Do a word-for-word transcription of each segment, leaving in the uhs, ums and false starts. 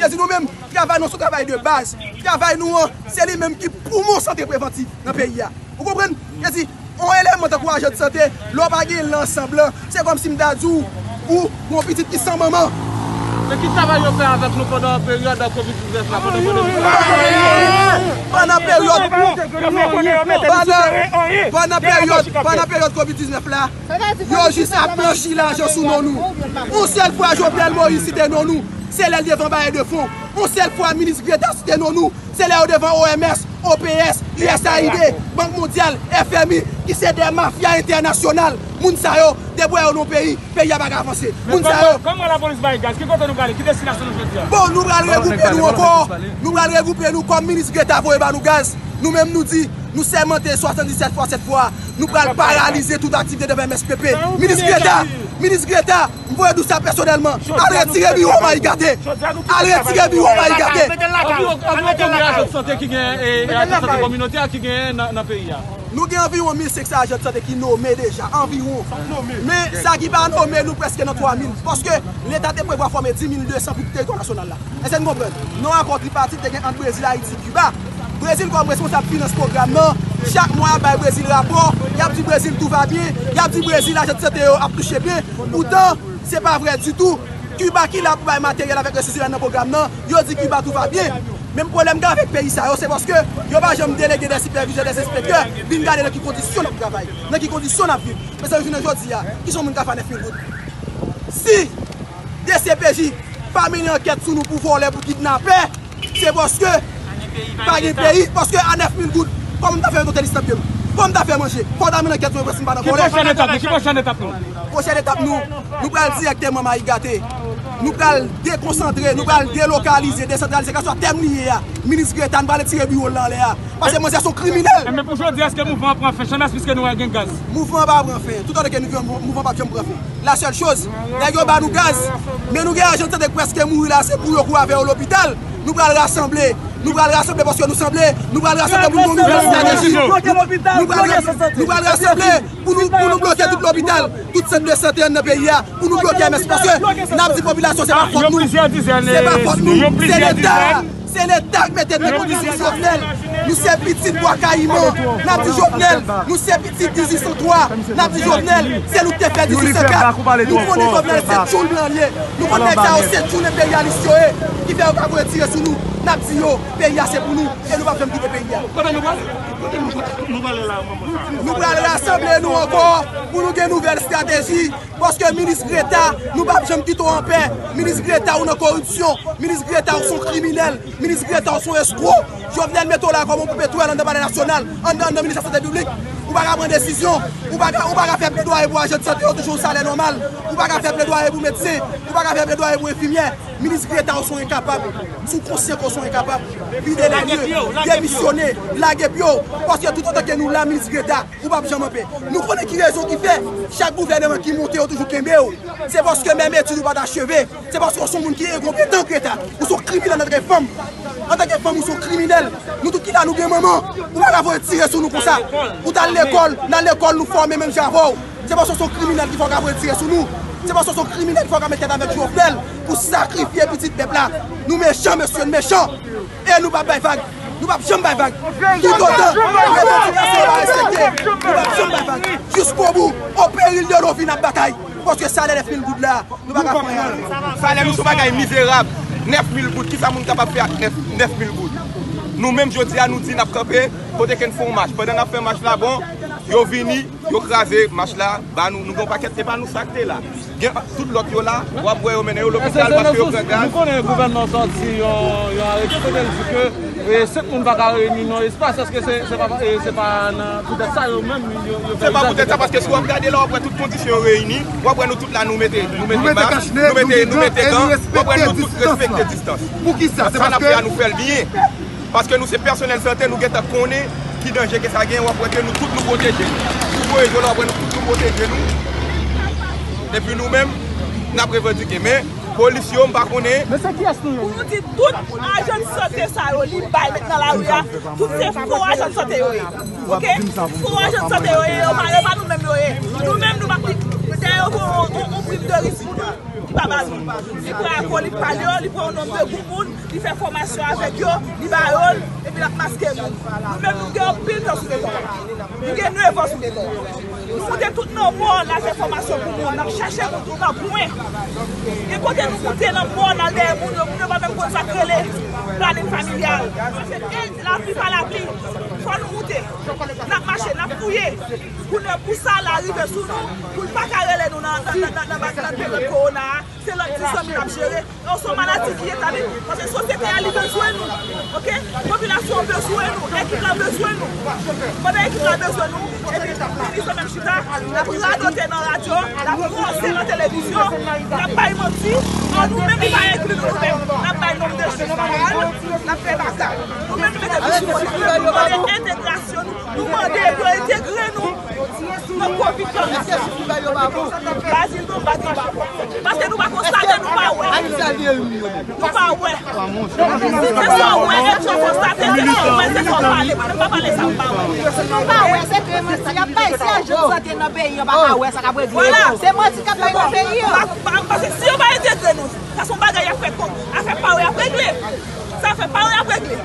C'est nous-mêmes qui travaillons sur le travail de base, travail nous, c'est lui-même qui promeut la santé préventive dans le pays. Vous comprenez? On élément de santé, l'on va gagner l'ensemble. C'est comme si Mdazou ou mon petit qui sans maman. Mais qui travaille faire avec nous pendant la période de covid dix-neuf? Pendant la période Pendant la période covid dix-neuf là, yo juste à plancher l'argent sous nous. Une seule fois Jovenel Moïse cité nous, c'est les devant bail de fonds. Une seule fois ministre Grétha cité nous, c'est les devant O M S, O P S, U S A I D, Banque mondiale, F M I, qui c'est des mafias internationales. Moun sa yo, débrouillez nos pays, pays à bagarre avancé. Moun sa yo. Comment la police baille gaz? Qui compte nous parler? Qui destination nous fait? Bon, nous allons regrouper nous encore. Nous allons regrouper nous comme ministre Grétha voye ba nous gaz. Nous-mêmes nous dit, nous sermenter soixante-dix-sept fois cette fois. Nous allons paralyser toute activité de M S P P. Ministre Grétha, ministre Grétha, vous voyez tout ça personnellement. Allez retirer bureau, on va y garder. Allez retirer bureau, on va y garder. Nous avons environ mille cinq cents agents de santé qui nommés déjà, environ. Mais ça qui va nommer nous presque dans trois mille. Parce que l'État est prévu à former dix mille deux cents pour le territoire national. Est-ce que vous comprenez? Nous avons un parti entre Brésil, Haïti, Cuba. Le Brésil comme responsable finance programme. Chaque mois, le Brésil rapport. Il y a du Brésil, tout va bien. Il y a du Brésil, l'agent de santé a touché bien. Pourtant, ce n'est pas vrai du tout. Cuba qui a le matériel avec le sujet dans le programme, il dit que Cuba tout va bien. Même problème avec le pays, c'est parce que je ne vais jamais déléguer des superviseurs, des inspecteurs, qui regardent dans quelles conditions on travaille, dans quelles conditions on vit. Mais ça, je ne dis pas, qui sont les gens qui font des films. Si D C P J pas mis une enquête sur nous pour voler, pour kidnapper, c'est parce que pas de pays, parce qu'à neuf mille gouttes, comme on a fait un hôtel istanbul, comme on a fait manger, quand on a mis une enquête sur nous, on ne peut pas voler. Prochaine étape, nous Prochaine étape, nous, nous allons directement à Maïgaté. Nous allons déconcentrer, nous allons délocaliser, décentraliser, que ce soit terminé. Ministre Grétha, nous allons tirer le bureau là. Parce que moi, c'est son criminel. Mais pour aujourd'hui, est-ce que le mouvement prend fin? Chanas, puisque nous avons gaz. Le mouvement va prendre fin. Tout le temps que nous avons le mouvement va prendre fin. La seule chose, nous avons gaz. Mais nous avons un agent de presque mourir là, c'est pour nous courir vers l'hôpital. Nous allons rassembler. Nous allons rassembler parce que nous semblons. Nous allons rassembler pour nous bloquer l'hôpital. Nous allons rassembler pour nous bloquer tout l'hôpital, toute cette santé dans le pays, pour nous bloquer. Parce que la population, c'est pas faute nous. C'est pas faute nous. C'est l'État. C'est l'État qui met des conditions Jovenel. Nous sommes petits bois caïmans. Nous sommes Jovenel. Nous sommes petits dix-huit cent trois. Nous sommes Jovenel. C'est nous qui fait dix-huit cent quatre. Nous connaissons Jovenel sept jours blancs. Nous connaissons sept jours les pays à l'histoire qui fait encore retirer sur nous. Le pays c'est pour nous et nous ne pouvons pas quitter le pays. Nous allons rassembler nous encore pour nous une nouvelle stratégie. Parce que ministre Grétha, nous ne pouvons pas quitter en paix. Ministre Grétha, on a corruption. Ministre Grétha, on sont criminels. Ministre Grétha, on sont escrocs. Jovenel Meto là comme on peut pétouer dans le palais national, en dans le ministère de la Santé publique. On ne peut pas prendre décision, on ne peut pas faire plaidoyer pour agents de santé, toujours un salaire normal, on ne peut pas faire plaidoyer pour médecins, on ne peut pas faire plaidoyer pour infirmières. Ministre Grétha, on sont incapables, sous conseil qu'on sont incapables, vider les lieux, démissionner, laguer bio, parce que tout le temps que nous, la ministre Grétha, on ne peut pas jamais payer. Nous connaissons qui raison qui fait, chaque gouvernement qui monte, toujours qu'un béo. C'est parce que même études ne sont pas achevées, c'est parce qu'on sont des gens qui sont incompétents, Grétha, nous sommes criminels dans notre réforme. En tant que femmes, nous sommes criminels. Nous tous qui là, nous sommes maman. Nous ne pouvons pas retirer sur nous comme ça. Nous dans l'école, dans l'école, nous formons même Javon. C'est parce que ce sont criminels qui font retirer sur nous. C'est parce que ce sont criminels qui font mettre avec Jovenel pour sacrifier petit peuple là. Nous méchants, monsieur, méchants. Et nous ne pouvons pas faire vague. Nous ne pouvons pas faire vague. Tout autant, les révendications respectées. Nous ne pouvons pas faire vague. Jusqu'au bout, au péril de nos vies dans la bataille. Parce que ça, les mille gouttes là, nous ne pouvons pas faire vague. Ça, nous ne sommes pas misérables. neuf mille gouttes, qui ça moun capable faire neuf mille gouttes? Nous-mêmes, je dis à nous dire, nous avons campé, côté qu'on fait un match. Pendant qu'on fait un match là, bon, yo vini, yo crasé, match là, bah nous, nous avons paquet, c'est pas nous sacré là. Tout l'autre là, on va mener l'hôpital parce que nous connaissons le gouvernement sorti, on a récupéré que ce monde va réunir dans l'espace, parce que c'est pas peut-être ça, même. C'est pas peut-être ça, parce que si on regarde là, on prend toutes conditions réunies, on prend nous toutes là, nous mettons, nous mettons, nous mettons, nous mettons, on prend nous toutes respecter distance. Pour qui ça? C'est pas la prière à nous faire bien. Parce que nous, c'est personnel santé, nous connaissons qui danger que ça gagne, on prend nous toutes nous protéger. Nous prenons nous protéger nous. Et puis nous-mêmes, nous avons revendiqué. Mais les policiers ne sont pas connus. Mais c'est qui est-ce que nous avons dit? Tout agent de santé, ça a été dans la rue. Tout c'est faux agent de santé. Ok? Faux agent de santé, on ne parle pas nous-mêmes. Nous-mêmes, nous ne parlons pas. On prime de risque pour nous. Il prend un colis paléo, il prend un nombre de goumoun, il fait formation avec eux, il va et puis il a masqué. Nous-mêmes, nous avons pile dans ce décor. Nous avons neuf dans ce décor. Nous avons tout nos morts dans cette formation pour nous. Nous avons cherché pour tout le monde. Et quand nous avons nos morts dans les gens, nous ne pouvons même pas sacrer le planning familial. La pluie par la pluie, il faut nous router. Nous avons marché, nous avons fouillé pour nous pousser à l'arrivée sous nous, pour ne pas carrer nous dans la période corona. C'est l'autre système qui a géré. On sont malades qui est avec nous. Parce que la société a besoin de nous. La population a besoin de nous. L'équipe a besoin de nous. L'équipe a besoin de nous. Et puis, le ministre même Chita, la radoté dans la radio, la commencé dans la télévision, la paille menti, on nous même pas inclus nous-mêmes. La paille nombre de jeunes, la paix bataille. Nous-mêmes, nous demandons l'intégration, nous demandons d'intégrer nous. Nous profitons. Parce que nous ne pouvons pas constater, nous ne pouvons pas ouer. Nous ne pouvons pas constater, nous ne pouvons pas ouer. Nous ne pouvons pas les ouer. C'est que nous ne pas ici à dans le pays, nous ne pouvons pas ouer. C'est moi qui ne dans le pays. Parce que si on va intégrer nous, ça sont bagages à faire comme, à faire pas après lui. Ça fait pas après lui.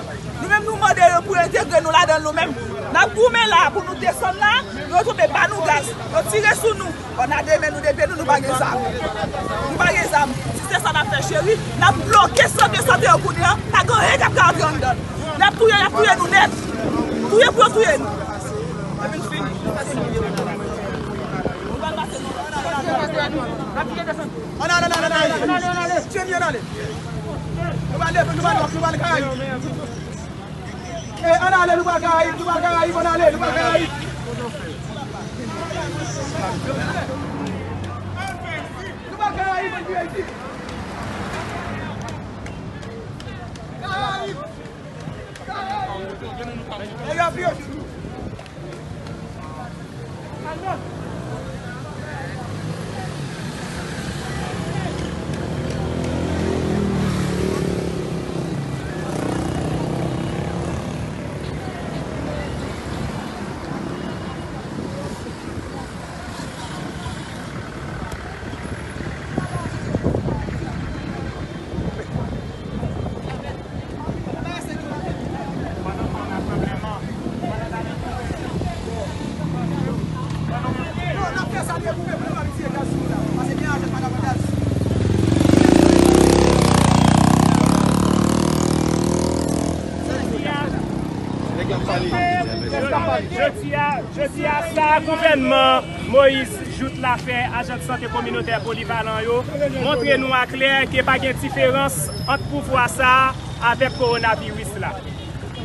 Nous-mêmes nous demandons pour intégrer nous là dans nous-mêmes. Nous gourmet là pour nous descendre là, nous retrouvons pas nous gaz, nous tirons sur nous, on a des mains, nous des pieds, nous nous baguons ça. Nous baguons ça. Si c'est ça qu'on a fait chérie, nous avons bloqué cent deux cent deux au coup de là, nous avons rien qu'à garder en dedans. Nous avons touillé, nous avons touillé nous net. Touillé pour touiller nous. On allez, on allez, on allez, on allez, on allez, tu es bien allé. Nous allons aller, nous allons aller, nous allons et on allait nous bagaille, nous bagaille, on allait nous bagaille. Nous bagaille, on vient ici. Bagaille, bagaille. Et la pluie. Allons. Je dis à ça, gouvernement Moïse joute la paix, agent de santé communautaire polyvalent. Montrez-nous à clair qu'il n'y a pas de différence entre pouvoir ça avec le coronavirus là.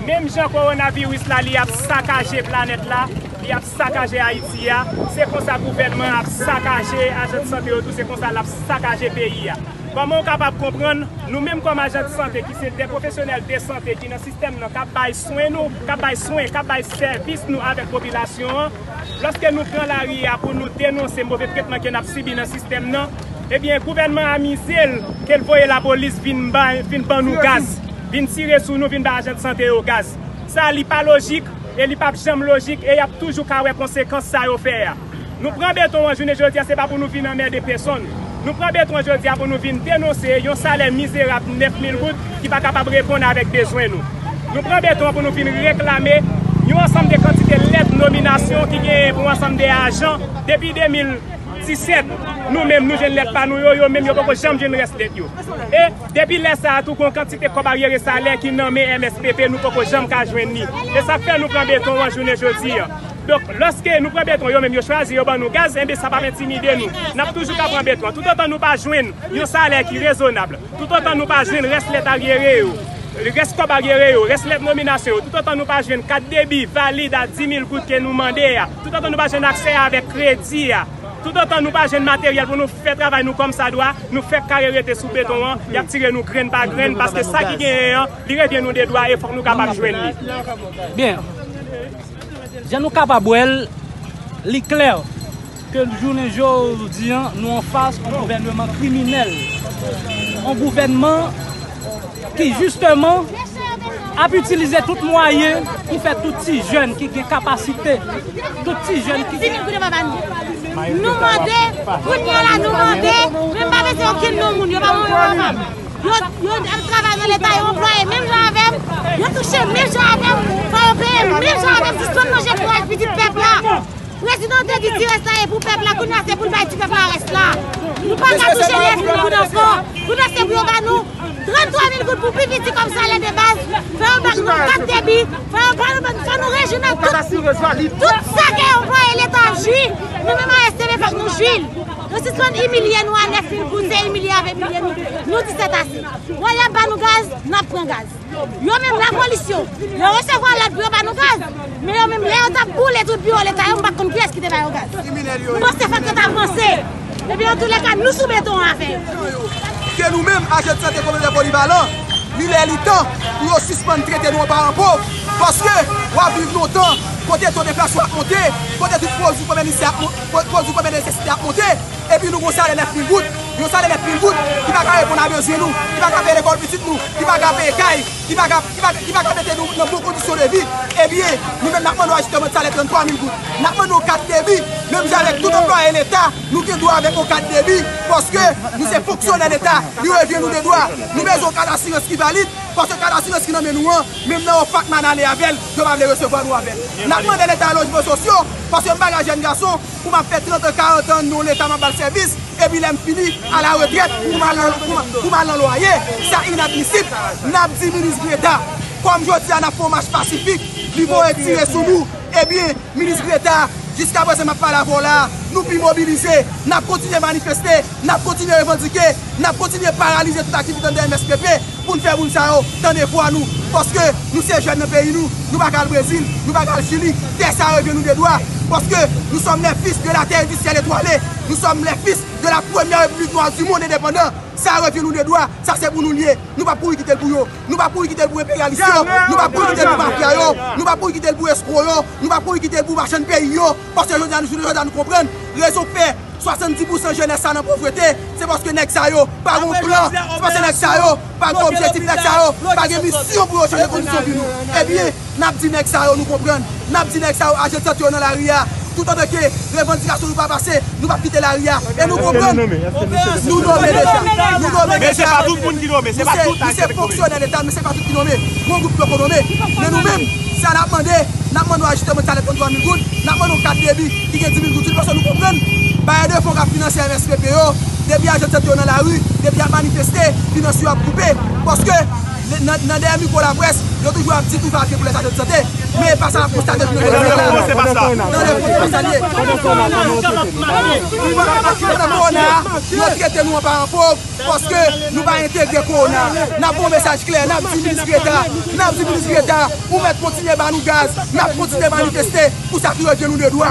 Même si le coronavirus là, il a saccagé la planète là, il a saccagé Haïti. C'est comme ça que le gouvernement a saccagé agent de santé, c'est comme ça qu'il a saccagé le pays. Comment on est capable de comprendre, nous-mêmes comme agents de santé, qui sont des professionnels de santé, qui sont dans le système, qui ont soin nous, qui ont soin, qui ont service nous avec la population, lorsque nous prenons la rue pour nous dénoncer le mauvais traitement que nous avons subi dans le système, eh bien, le gouvernement a mis qu'elle voyait la police venir prendre nous gaz, venir tirer sur nous, venir prendre agents de santé au gaz. Ça n'est pas logique, et n'est pas jamais logique, et il y a toujours des conséquences ça à faire. Nous prenons béton en journée, je dis, ce n'est pas pour nous venir en mer des personnes. Nous prenons béton aujourd'hui pour nous venir dénoncer un salaire misérable de neuf mille gouttes qui n'est pas capable de répondre avec besoin nous. Nous prenons béton pour nous venir réclamer un ensemble de quantités de lettres de nomination qui gagnent pour ensemble des agents depuis deux mille dix-sept. Nous-mêmes, nous ne lettres pas nous, nous-mêmes, nous ne sommes jamais rester. Et depuis là, ça a tout une quantité de barrières et salaires qui nommé M S P P, nous ne sommes jamais joindre. Et ça fait nous prendre béton en journée aujourd'hui. Donc, lorsque nous prenons béton, nous même choisissons nous gaz, ça ne va pas intimider nous. Nous avons toujours qu'à prendre béton. Tout autant nous pas joindre un salaire qui est raisonnable. Tout autant nous pas joindre reste les arriérés, reste comme arriérés, reste les nominations. Tout autant nous pas joindre quatre débits valides à dix mille gouttes que nous demandons. Tout autant nous pas joindre accès avec crédit. Tout autant nous pas joindre matériel pour nous faire travail nous comme ça doit, nous faire carrière sous béton, y a tiré nous graine par graine parce que ça qui gagne, il revient nous des doigts et faut nous capables de joindre. Bien. Je nous capable, il est clair que le jour aujourd'hui, nous en face un gouvernement criminel. Un gouvernement qui justement a utilisé tout moyen pour faire tous ces jeunes qui ont capacité, tous ces jeunes qui Nous demandons, nous demandons, même pas besoin de nous, nous demandons. Nous travaillons dans l'État, nous employons même gens avec, nous touchons même gens avec, nous payons même gens avec, c'est seulement j'ai pour le petit peuple là. Le président a dit tirer ça pour le peuple là, nous c'est pour le petit peuple là. Nous ne pouvons pas toucher les gens d'enfants, nous ne sommes pas nous. trente-trois mille gouttes pour plus vite comme ça, les bases. Faire un bac, nous cap débit. Faire un bac, nous régional. Tout ça qui est employé, l'État juif. Nous-mêmes à S T V, faut que nous juive. Nous sommes humiliés, nous à neuf mille gouttes, c'est humilié avec mille. Nous disons c'est assez. Nous allons pas nous gaz, nous prenons gaz. Nous même la coalition, nous recevons l'aide pour nous gaz. Mais nous même les autres pour les autres bureaux, l'État, nous ne pouvons pas qui te va au gaz. Nous pensons que c'est avancé. Et bien, en tous les cas, nous soumettons à faire. Que nous-mêmes, agents de santé communautaire polyvalent, nous les temps pour suspendre traiter nos parents pauvres. Parce que nous vivons longtemps, côté ton déplacement à monter, côté toute cause du problème de nécessité à monter, et puis nous avons ça les neuf mille gouttes, nous avons ça les neuf mille gouttes, qui va répondre à besoin nous, qui va payer l'école petite nous, qui va payer caille, qui va mettre nous dans bonnes conditions de vie. Eh bien, nous-mêmes, nous avons ajustement ça les trente-trois mille gouttes. Nous avons nos quatre débits, même avec tout emploi et l'État, nous avons droit avec nos quatre débits, parce que nous sommes fonctionnaires de l'État, nous reviendrons des droits, nous avons un assurance qui valide, parce que l'assurance qui nous met nous, même dans le pacte manalé avec, nous allons recevoir nous avec. Nous avons demandé l'État à logements sociaux, parce que je suis un jeune garçon, pour m'a fait trente à quarante ans, nous l'État m'a pas le service, et puis il est fini à la retraite pour m'aller en loyer. C'est inadmissible. Nous avons dit, ministre Grétha, comme je dis, on a fait un match pacifique, nous vont retirer sur nous. Eh bien, ministre Grétha, jusqu'à présent, je ne parle pas là, nous pouvons mobiliser, nous continuons à manifester, nous continuons à revendiquer, nous continuons à paralyser toute activité dans le M S P P pour nous faire boule ça, tenez pour nous. Parce que nous sommes jeunes dans le pays, nous ne sommes pas le Brésil, nous ne sommes pas le Chili, terre ça revient nous des doigts. Parce que nous sommes les fils de la terre du ciel étoilé, nous sommes les fils de la première république noire du monde indépendant. Ça revient nous des doigts, ça c'est pour nous lier. Nous ne pouvons pas pour quitter le bouillon, nous ne pouvons pas pour quitter le bouillon impérialiste, nous ne pouvons pas pour quitter le bouillon mafia, nous ne pouvons pas pour quitter le bouillon escroc, nous ne pouvons pas quitter le bouillon marchand de pays. Parce que nous devons comprendre, réseau père. soixante-dix pour cent de jeunesse dans la pauvreté, c'est parce que Nexayo pas bon plan, c'est parce que Nexayo pas bon objectif, Nexayo pas de mission pour changer les conditions de nous. Eh bien, n'a dit Nexayo, nous comprenons, n'a dit Nexayo, agent de dans la R I A, tout en tant que revendication nous pas passer, nous pas quitter la R I A, et nous comprenons, nous nommons l'État, nous nommons l'État. Mais c'est pas tout le monde qui nomme, c'est pas tout le monde. C'est fonctionnaire l'État, mais c'est pas tout qui nomme, mon groupe peut nommer, mais nous-mêmes, ça n'a pas demandé, n'a pas demandé justement ça les trente-trois mille gouttes, n'a pas demandé quatre débits qui gagnent dix mille gouttes, parce que nous comprenons. Il faut financer le M S P P, depuis agents dans la rue, depuis à manifester, financer à couper. Parce que dans des amis pour la presse, il y a toujours un petit coup papier pour les agents de santé. Mais pas ça, pour ça, c'est pas ça. Nous traitons nous en parents pauvres parce que nous ne pouvons pas intégrer Corona. Nous avons un message clair, nous avons dit ministre Grétha, nous avons dit ministre Grétha, pour mettre continuer à nous gaz, nous avons continué à manifester pour ça qui revient nous de droit.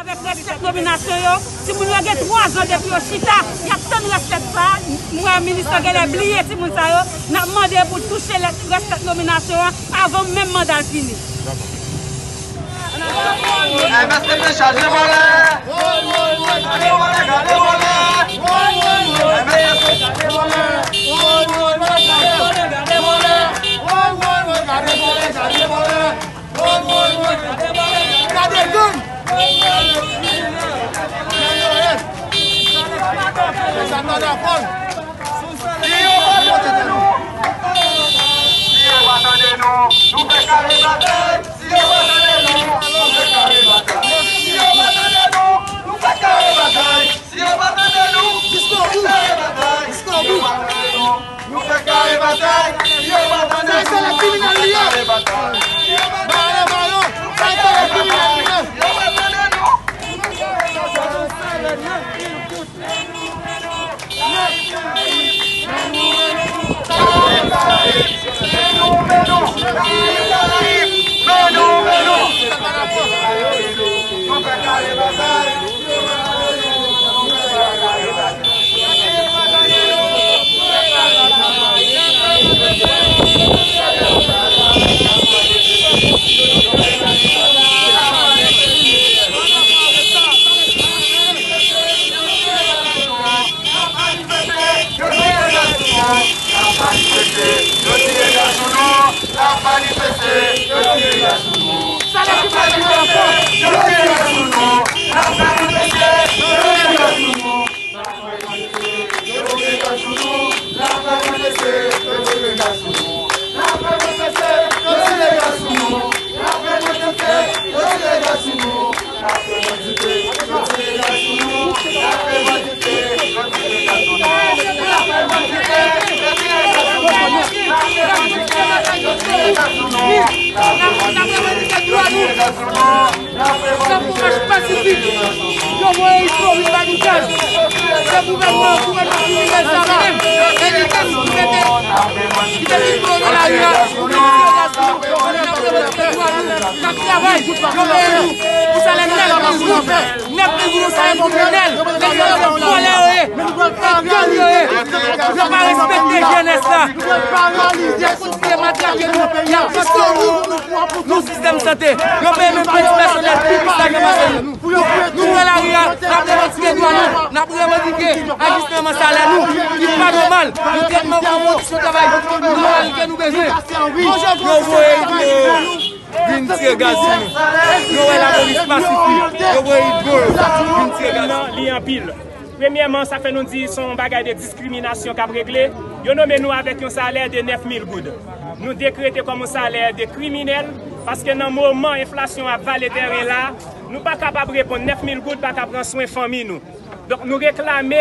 Avec respect nomination, si vous avez trois ans depuis le Chita, il y a tant de respect ça. Moi, ministre, je l'ai oublié, si vous avez demandé pour toucher la respect nomination avant même mandat fini. Let's go. nous système santé, nous payons même personnel, nous prenons l'arrière, nous avons revendiqué ajustement salaire, nous, pas normal, le traitement de conditions de travail, nous nous besoin. Une tire gaz, nous avons la police pacifique, nous avons une tire gaz. Il y a en pile. Premièrement, ça fait nous dire son bagage de discrimination qu'a réglé. Nous nommons nous avec un salaire de neuf mille goudes. Nous décrétons comme un salaire de criminel parce que dans le moment où l'inflation a valé derrière là, nous ne sommes pas capables de répondre neuf mille goudes pour prendre soin de la famille. Donc nous réclamons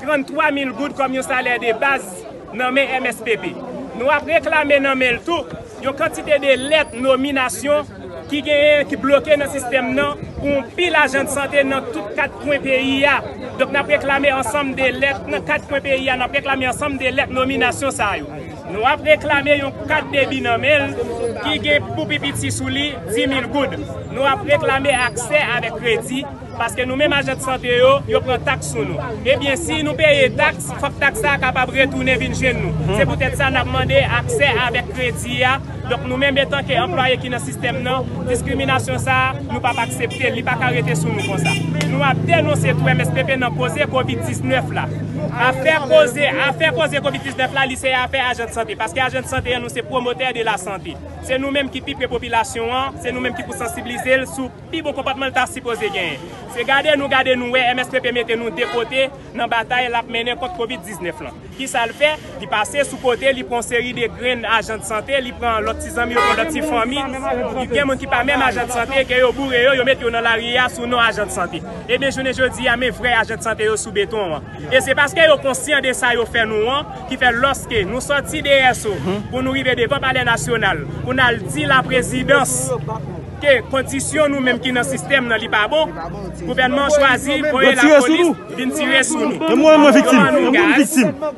trente-trois mille goudes comme un salaire de base nommé M S P P. Nous avons réclamé dans le tout. Il y a une quantité de lettres nomination qui est bloquée dans le système pour un pile agent de santé dans tous les quatre points pays. Donc, nous avons réclamé ensemble des lettres dans quatre points pays. Nous avons réclamé ensemble des lettres nomination. Nous avons réclamé un cadre de binomel qui est pour Pipiti Souli dix mille goudes. Nous avons réclamé accès avec crédit parce que nous-mêmes, agents de santé, nous prenons taxe sur nous. Eh bien, si nous payons taxe, il faut que taxe soit capable de retourner chez nous. C'est peut-être ça que nous avons demandé accès avec crédit. Donc nous-mêmes, en tant qu'employés qui dans le système, la discrimination, ça, nous ne pouvons pas accepter, nous ne pouvons pas arrêter sur nous comme ça. Nous avons dénoncé tout M S P P dans le cause COVID dix-neuf. Là. Affaire cause COVID dix-neuf, là, c'est affaire agent de santé. Parce que l'agent de santé, nous, c'est promoteur de la santé. C'est nous-mêmes qui piquons la population, c'est nous-mêmes qui pouvons sensibiliser sur le bon comportement que nous supposé gagner. C'est garder nous, garder nous, M S P P mettez nous de côté dans la bataille la menée contre COVID dix-neuf. Qui ça le fait? Il passe sous côté, il prend une série de graines d'agents de santé, il prend l'autre petits amis, l'autre petite famille. Il y a des gens qui pas même agents de santé, qui ont bourré, ils mettent dans l'arrière sous nos agents de santé. Et bien, je ne dis à mes vrais agents de santé sous béton. Et c'est parce qu'ils sont conscients de ça, ils font nous, qui fait lorsque nous sortons des S O pour nous arriver devant le palais national, pour nous dire la présidence. Que condition nous même qui dans le système n'est pas bon, le gouvernement choisit pour la police de tirer sur nous. Et moi, moi, victime.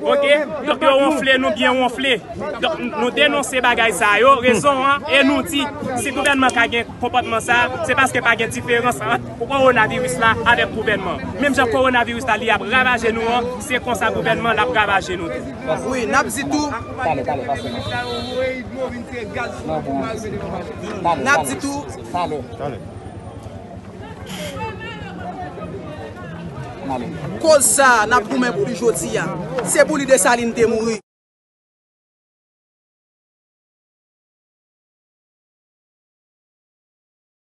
Ok? Donc, nous ronflons, nous bien ronflons. Donc, nous dénonçons ces bagages, ça, raison, et nous disons, si le gouvernement a un comportement, c'est parce qu'il n'y a pas de différence entre le coronavirus là avec le gouvernement. Même si le coronavirus là, il a ravagé nous, c'est comme ça que le gouvernement a ravagé nous. Oui, nous avons dit tout. Nous avons dit tout. Allez. Allez. Allez. Cause ça, n'a pas pour aujourd'hui. C'est pour lui de saline de mourir.